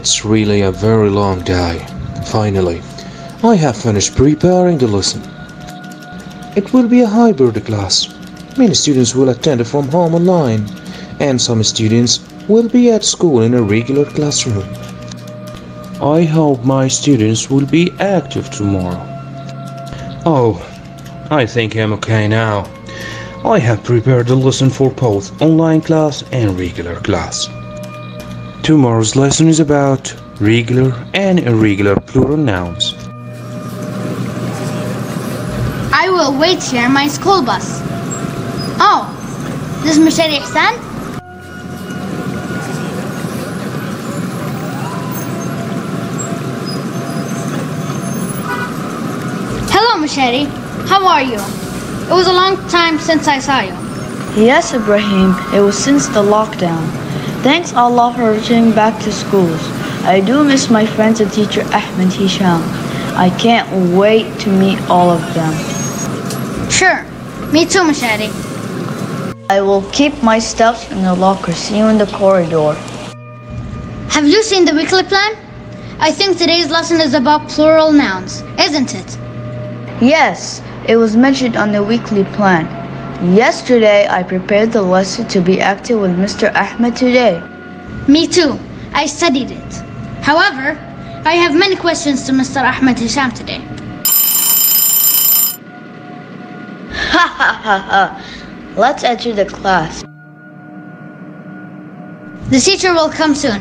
It's really a very long day. Finally, I have finished preparing the lesson. It will be a hybrid class. Many students will attend from home online, and some students will be at school in a regular classroom. I hope my students will be active tomorrow. Oh, I think I'm okay now. I have prepared the lesson for both online class and regular class. Tomorrow's lesson is about regular and irregular plural nouns. I will wait here on my school bus. Oh, this is Mishari Hassan. Hello Mishari, how are you? It was a long time since I saw you. Yes Ibrahim, it was since the lockdown. Thanks Allah for returning back to schools. I do miss my friends and teacher Ahmed Hesham. I can't wait to meet all of them. Sure, me too Mishari. I will keep my stuff in the locker. See you in the corridor. Have you seen the weekly plan? I think today's lesson is about plural nouns, isn't it? Yes, it was mentioned on the weekly plan. Yesterday, I prepared the lesson to be active with Mr. Ahmed today. Me too. I studied it. However, I have many questions to Mr. Ahmed Hesham today. Ha ha ha ha. Let's enter the class. The teacher will come soon.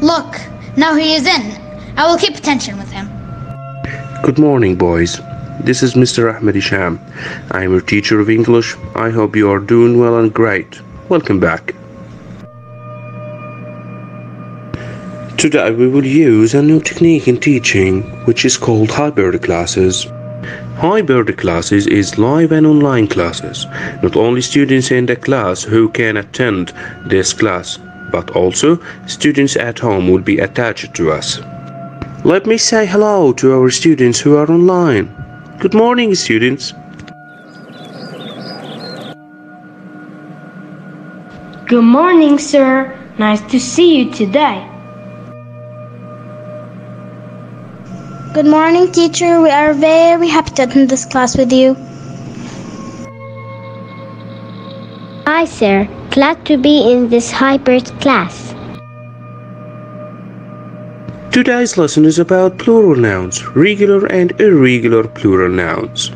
Look, now he is in. I will keep attention with him. Good morning, boys. This is Mr. Ahmed Hesham. I am your teacher of English. I hope you are doing well and great. Welcome back. Today we will use a new technique in teaching, which is called hybrid classes. Hybrid classes is live and online classes. Not only students in the class who can attend this class, but also students at home will be attached to us. Let me say hello to our students who are online. Good morning, students. Good morning, sir. Nice to see you today. Good morning, teacher. We are very happy to attend this class with you. Hi, sir. Glad to be in this hybrid class. Today's lesson is about plural nouns, regular and irregular plural nouns.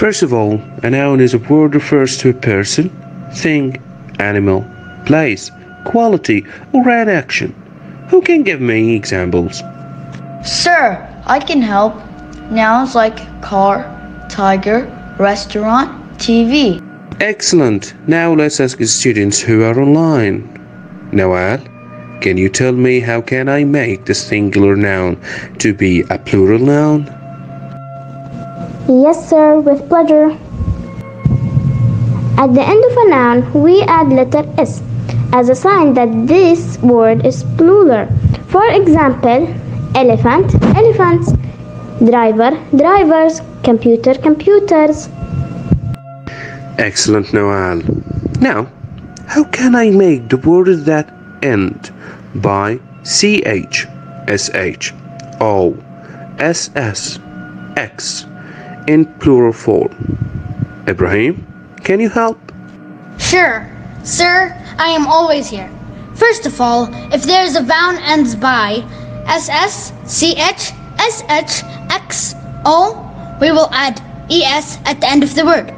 First of all, a noun is a word that refers to a person, thing, animal, place, quality, or an action. Who can give many examples? Sir, I can help. Nouns like car, tiger, restaurant, TV. Excellent. Now let's ask the students who are online. Nawal, can you tell me how can I make the singular noun to be a plural noun? Yes, sir, with pleasure. At the end of a noun, we add letter S as a sign that this word is plural. For example, elephant, elephants, driver, drivers, computer, computers. Excellent, Nawal. Now, how can I make the word that end by CH, SH, O, SS, X in plural form? Ibrahim, can you help? Sure. Sir, I am always here. First of all, if there is a vowel ends by SS, CH, SH, X, O, we will add ES at the end of the word.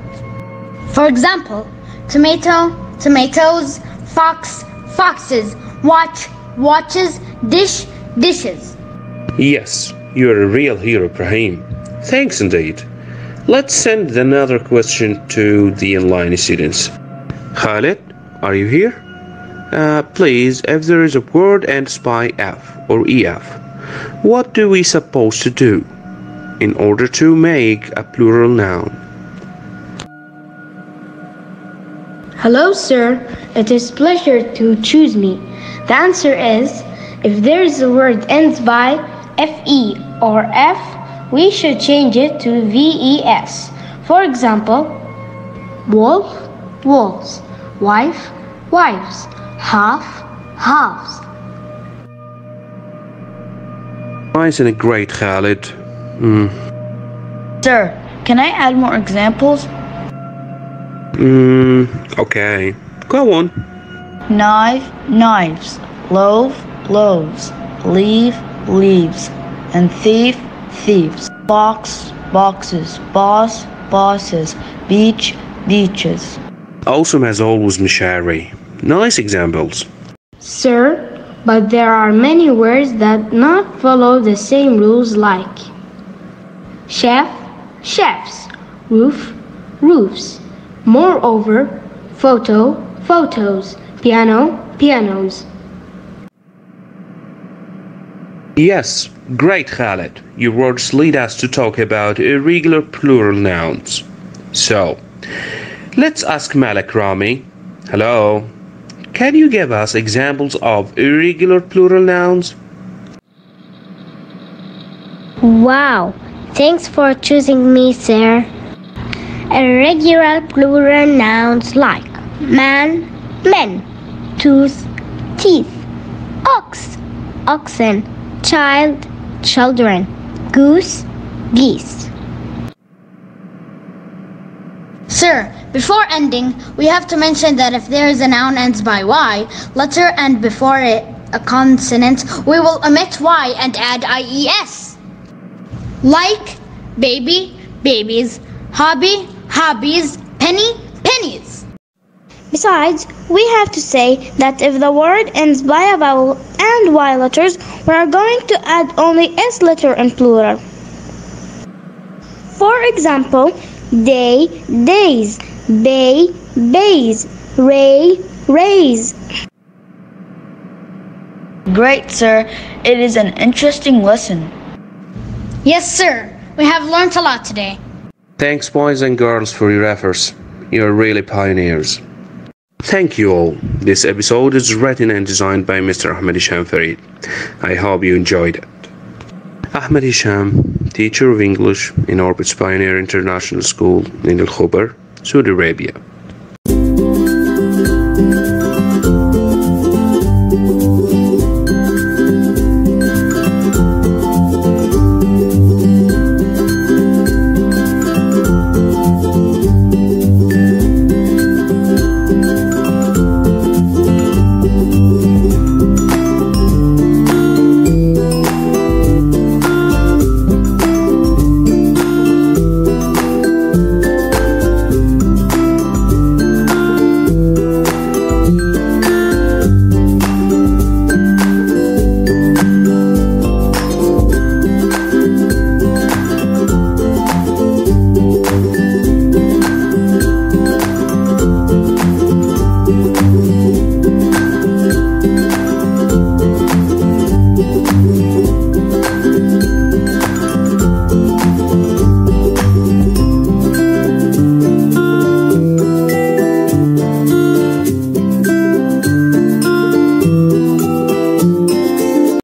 For example, tomato, tomatoes, fox, foxes, watch, watches, dish, dishes. Yes, you're a real hero, Ibrahim. Thanks indeed. Let's send another question to the online students. Khaled, are you here? Please, if there is a word ends by F or EF, what do we supposed to do in order to make a plural noun? Hello, sir. It is pleasure to choose me. The answer is, if there is a word ends by FE or F, we should change it to VES. For example, wolf, wolves, wife, wives, half, halves. nice and great, Khaled. Sir, can I add more examples? Okay. Go on. Knife, knives. Loaf, loaves. Leaf, leaves. And thief, thieves. Box, boxes. Boss, bosses. Beach, beaches. Awesome as always, Mishari. Nice examples. Sir, but there are many words that not follow the same rules like chef, chefs, roof, roofs. Moreover, photo, photos, piano, pianos. Yes, great Khaled. Your words lead us to talk about irregular plural nouns. So, let's ask Malak Rami. Hello. Can you give us examples of irregular plural nouns? Wow! Thanks for choosing me, sir. Irregular plural nouns like man, men, tooth, teeth, ox, oxen, child, children, goose, geese. Sir, before ending, we have to mention that if there is a noun ends by Y letter and before it a consonant, we will omit Y and add IES. Like baby, babies, hobby, hobbies, penny, pennies. Besides, we have to say that if the word ends by a vowel and Y letters, we are going to add only S letter in plural. For example, day, days, bay, bays, ray, rays. Great, sir. It is an interesting lesson. Yes, sir. We have learned a lot today. Thanks, boys and girls, for your efforts. You're really pioneers. Thank you all. This episode is written and designed by Mr. Ahmed Hesham Farid. I hope you enjoyed it. Ahmed Hesham, teacher of English in Orbit's Pioneer International School in Al-Khubar, Saudi Arabia.